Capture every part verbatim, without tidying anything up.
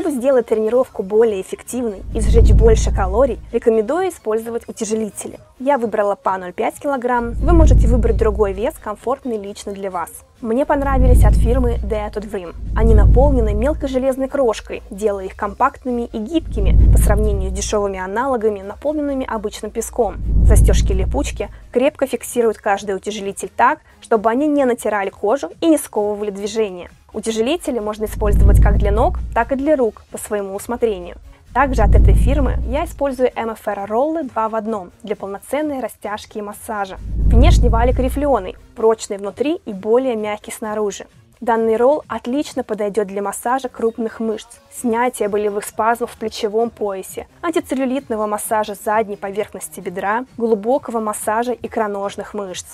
Чтобы сделать тренировку более эффективной и сжечь больше калорий, рекомендую использовать утяжелители. Я выбрала по ноль целых пять десятых килограмма, вы можете выбрать другой вес, комфортный лично для вас. Мне понравились от фирмы Diet Dream. Они наполнены мелкой железной крошкой, делая их компактными и гибкими по сравнению с дешевыми аналогами, наполненными обычным песком. Застежки-липучки крепко фиксируют каждый утяжелитель так, чтобы они не натирали кожу и не сковывали движение. Утяжелители можно использовать как для ног, так и для рук по своему усмотрению. Также от этой фирмы я использую эм эф ар роллы два в одном для полноценной растяжки и массажа. Внешне валик рифленый, прочный внутри и более мягкий снаружи. Данный ролл отлично подойдет для массажа крупных мышц, снятия болевых спазмов в плечевом поясе, антицеллюлитного массажа задней поверхности бедра, глубокого массажа икроножных мышц.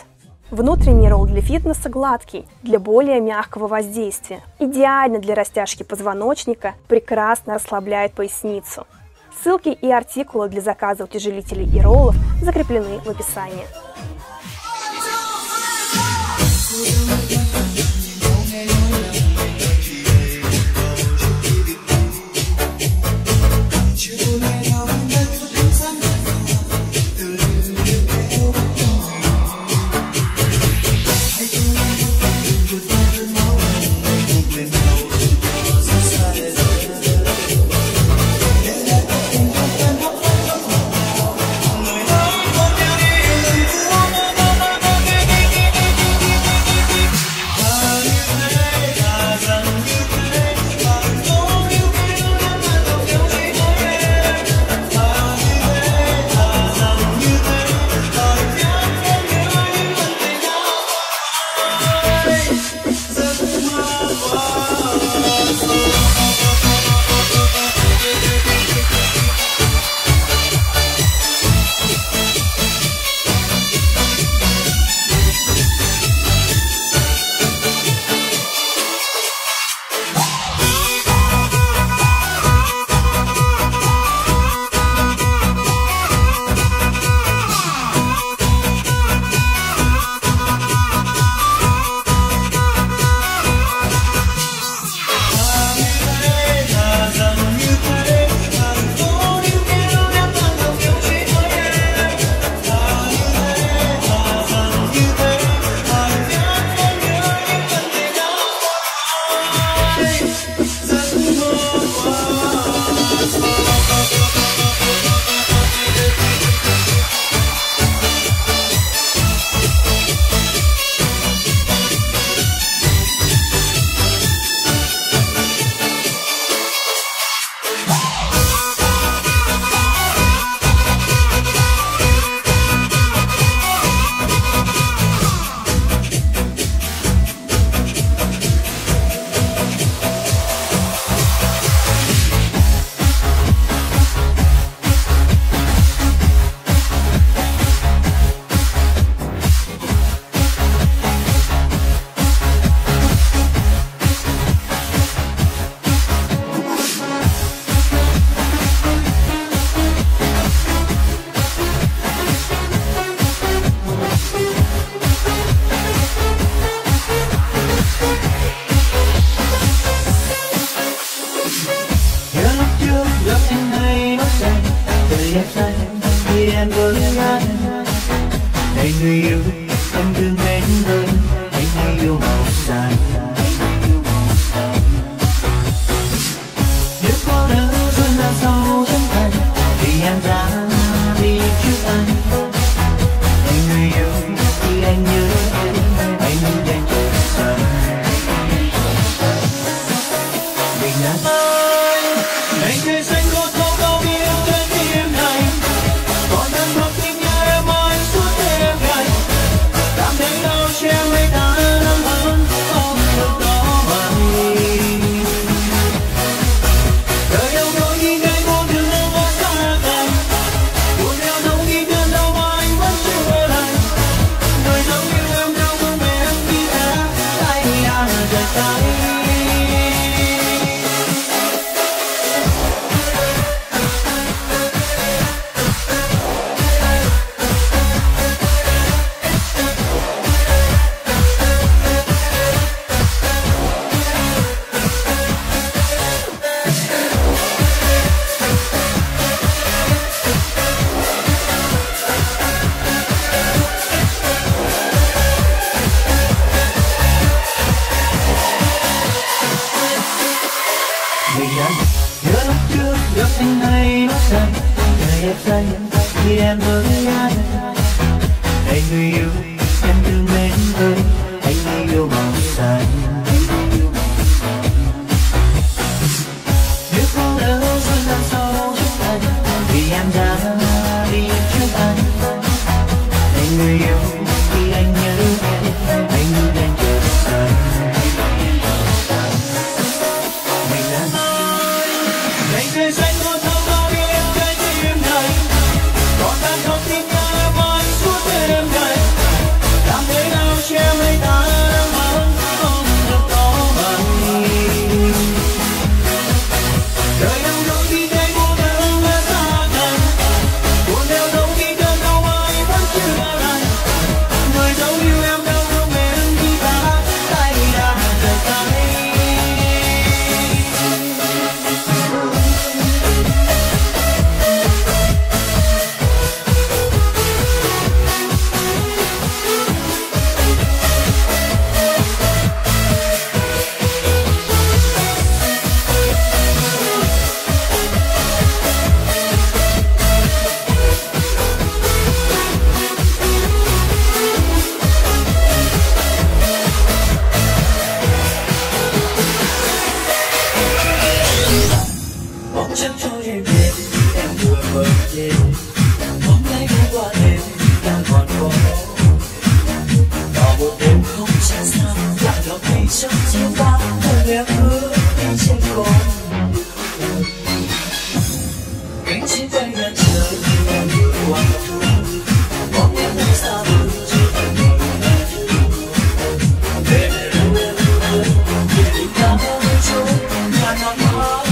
Внутренний ролл для фитнеса гладкий, для более мягкого воздействия. Идеально для растяжки позвоночника, прекрасно расслабляет поясницу. Ссылки и артикулы для заказа утяжелителей и роллов закреплены в описании. Yeah. Nhớ lúc trước gió xanh hay nốt xanh, ngày đẹp xanh khi em với anh. Này người yêu, em thương mến ơi, anh yêu màu xanh. Nếu không đỡ xuân năm sau chúc anh, vì em đã đi trước anh. Này người yêu, khi anh nhớ em, anh luôn anh chờ đợi. Mình là ngày trời xanh muôn thâu bao yêu em trái tim này, còn anh không tin nhau mãi suốt đêm ngày. Làm thế nào che mây ta vẫn không được có bằng. Đời đâu đâu đi đây buồn đâu đã xa gần, buồn đâu đâu đi đâu đâu ai vẫn chưa này. Người đâu yêu em đâu không em đi ta tay đã rời tay. Chân trôi em đến, em vừa mới đến, bóng lay qua đêm, đang còn có đó một đêm không xa xa, lặng lặng đi trong chiều bao, cùng em bước đi trên con. Cánh chim bay ngang trời, em bước qua thu, bóng em đâu xa bước chưa từng nhìn em. Đêm em em em về đi ta bước trôi, là nắng mơ.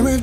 pair of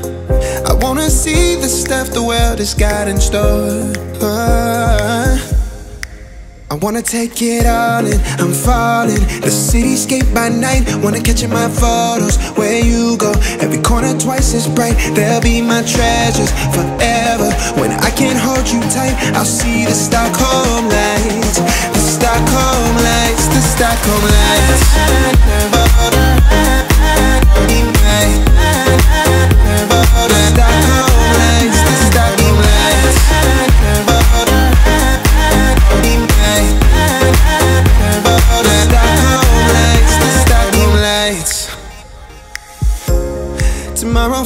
I wanna see the stuff the world has got in store. Oh, I wanna take it all in, I'm falling. The cityscape by night, wanna catch in my photos. Where you go, every corner twice as bright. They'll be my treasures forever. When I can't hold you tight, I'll see the Stockholm lights. The Stockholm lights, the Stockholm lights. Tomorrow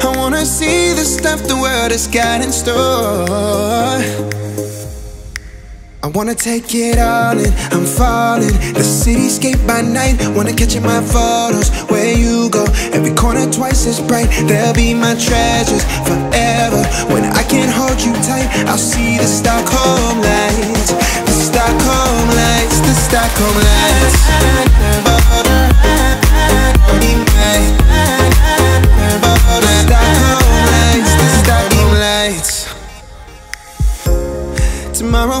I wanna see the stuff the world has got in store. I wanna take it all in, I'm falling. The cityscape by night, wanna catch in my photos. Where you go, every corner twice as bright. They'll be my treasures forever. When I can't hold you tight, I'll see the Stockholm lights. The Stockholm lights, the Stockholm lights. Tomorrow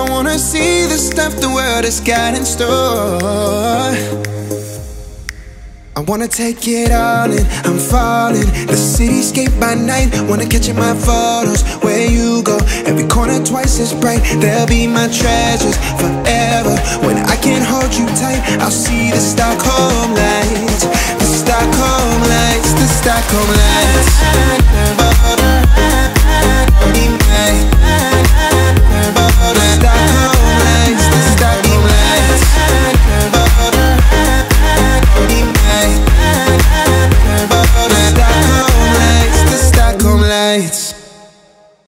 I wanna see the stuff the world has got in store. I wanna take it all in, I'm falling. The cityscape by night, wanna catch in my photos. Where you go, every corner twice as bright. They'll be my treasures forever. When I can't hold you tight, I'll see the Stockholm lights. The Stockholm lights, the Stockholm lights.